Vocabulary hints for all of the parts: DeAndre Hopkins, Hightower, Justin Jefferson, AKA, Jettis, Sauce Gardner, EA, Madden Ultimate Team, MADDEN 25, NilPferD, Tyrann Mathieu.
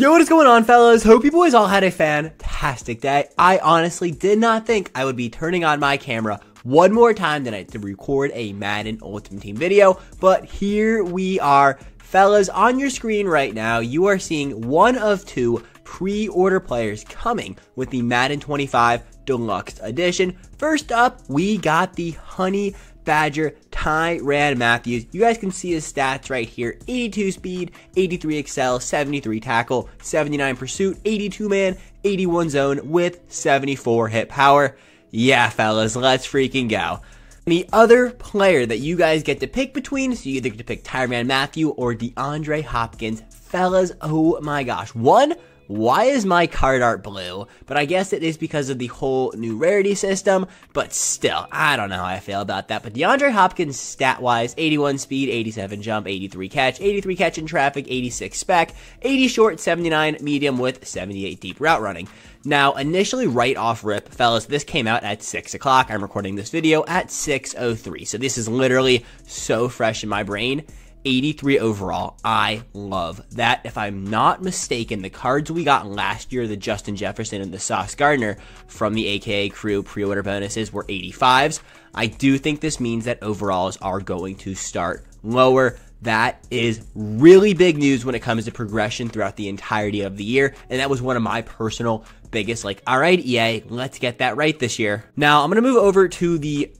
Yo, what is going on, fellas? Hope you boys all had a fantastic day. I honestly did not think I would be turning on my camera one more time tonight to record a Madden Ultimate Team video, but here we are. Fellas, on your screen right now, you are seeing one of two pre-order players coming with the Madden 25 Deluxe Edition. First up, we got the Honey Badger Tyrann Mathieu. You guys can see his stats right here: 82 speed, 83 excel, 73 tackle, 79 pursuit, 82 man, 81 zone with 74 hit power. Yeah, fellas, let's freaking go. And the other player that you guys get to pick between, so you either get to pick Tyrann Mathieu or DeAndre Hopkins. Fellas, oh my gosh. One, why is my card art blue? But I guess it is because of the whole new rarity system, but still, I don't know how I feel about that. But DeAndre Hopkins, stat-wise, 81 speed, 87 jump, 83 catch in traffic, 86 spec, 80 short, 79 medium with 78 deep route running. Now, initially, right off rip, fellas, this came out at 6 o'clock. I'm recording this video at 6:03, so this is literally so fresh in my brain. 83 overall. I love that. If I'm not mistaken, the cards we got last year, the Justin Jefferson and the Sauce Gardner from the AKA crew pre-order bonuses, were 85s. I do think this means that overalls are going to start lower. That is really big news when it comes to progression throughout the entirety of the year, and that was one of my personal biggest, like, all right, EA, let's get that right this year. Now, I'm going to move over to the,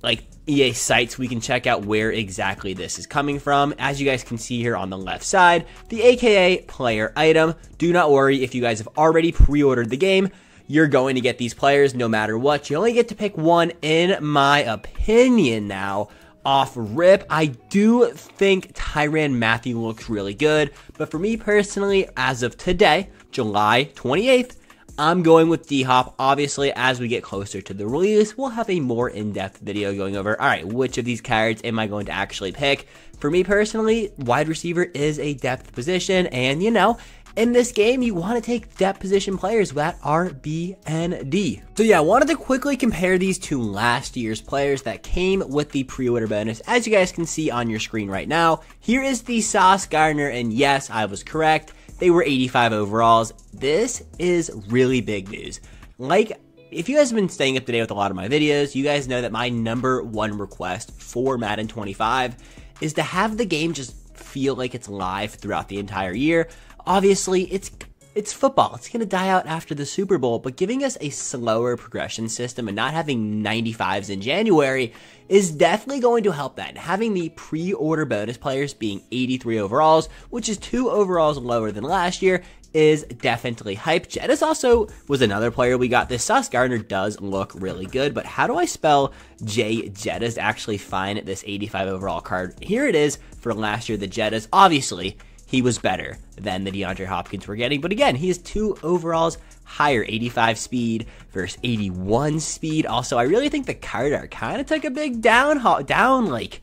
EA sites. We can check out where exactly this is coming from. As you guys can see here on the left side, the AKA player item. Do not worry if you guys have already pre-ordered the game. You're going to get these players no matter what. You only get to pick one, in my opinion. Now, off rip, I do think Tyrann Mathieu looks really good, but for me personally, as of today, July 28th, I'm going with D-Hop. Obviously, as we get closer to the release, we'll have a more in-depth video going over, all right, which of these cards am I going to actually pick? For me personally, wide receiver is a depth position, and you know, in this game, you want to take depth position players that are BND. So yeah, I wanted to quickly compare these to last year's players that came with the pre-order bonus. As you guys can see on your screen right now, here is the Sauce Gardner, and yes, I was correct. They were 85 overalls. This is really big news. Like, if you guys have been staying up to date with a lot of my videos, you guys know that my #1 request for Madden 25 is to have the game just feel like it's live throughout the entire year. Obviously, it's football. It's going to die out after the Super Bowl, but giving us a slower progression system and not having 95s in January is definitely going to help that. And having the pre-order bonus players being 83 overalls, which is 2 overalls lower than last year, is definitely hype. Jettis also was another player we got. This Sauce Gardner does look really good, but how do I spell Jettis? Actually find this 85 overall card. Here it is for last year, the Jettis. Obviously, he was better than the DeAndre Hopkins we're getting. But again, he is 2 overalls higher, 85 speed versus 81 speed. Also, I really think the card art kind of took a big down, like,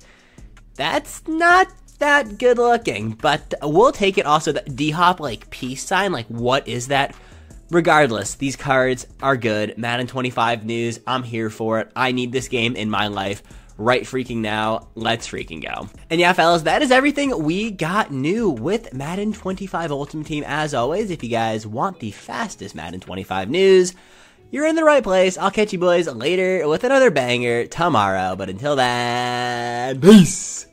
that's not that good looking. But we'll take it. Also, the D-Hop, like, peace sign, like, what is that? Regardless, these cards are good. Madden 25 news, I'm here for it. I need this game in my life right freaking now. Let's freaking go. And yeah, fellas, that is everything we got new with Madden 25 Ultimate Team. As always, if you guys want the fastest Madden 25 news, you're in the right place. I'll catch you boys later with another banger tomorrow. But until then, peace!